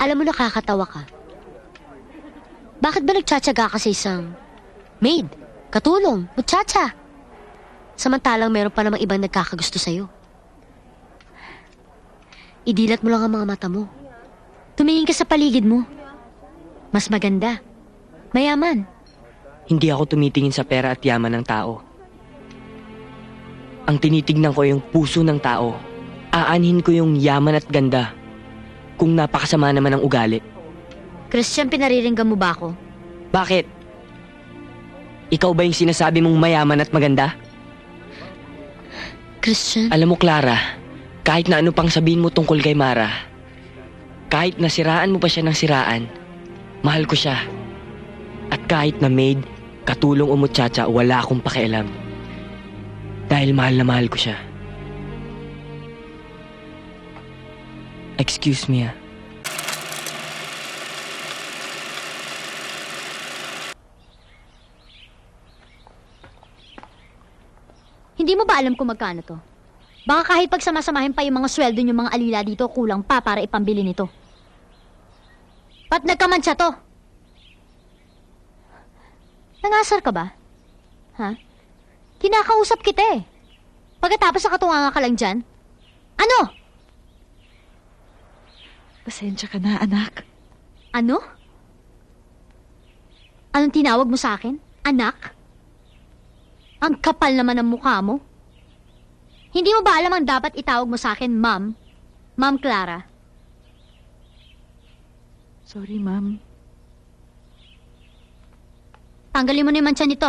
Alam mo, nakakatawa ka. Bakit ba nagtsatsaga ka sa isang maid, katulong, muchacha? Samantalang meron pa namang ibang nagkakagusto sa'yo. Idilat mo lang ang mga mata mo. Tumingin ka sa paligid mo. Mas maganda. Mayaman. Hindi ako tumitingin sa pera at yaman ng tao. Ang tinitignan ko yung puso ng tao. Aanhin ko yung yaman at ganda. Kung napakasama naman ng ugali. Christian, pinariringgan mo ba ako? Bakit? Ikaw ba yung sinasabi mong mayaman at maganda? Christian? Alam mo, Clara, kahit na ano pang sabihin mo tungkol kay Mara, kahit nasiraan mo pa siya ng siraan, mahal ko siya. At kahit na maid, katulong o muchacha, wala akong pakialam. Dahil mahal na mahal ko siya. Excuse me, ah. Hindi mo ba alam kung magkano to? Baka kahit pagsamasamahin pa yung mga sweldo yung mga alila dito, kulang pa para ipambili nito. Ba't nagkamansa to? Nangasar ka ba? Ha? Kinakausap kita eh. Pagkatapos nakatunga ka lang dyan. Ano? Pasensya ka na, anak. Ano? Anong tinawag mo sa akin? Anak? Ang kapal naman ng mukha mo. Hindi mo ba alam ang dapat itawag mo sa akin, Ma'am? Ma'am Clara? Sorry, Ma'am. Tanggalin mo na yung mantsa nito.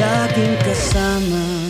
Laging kasama.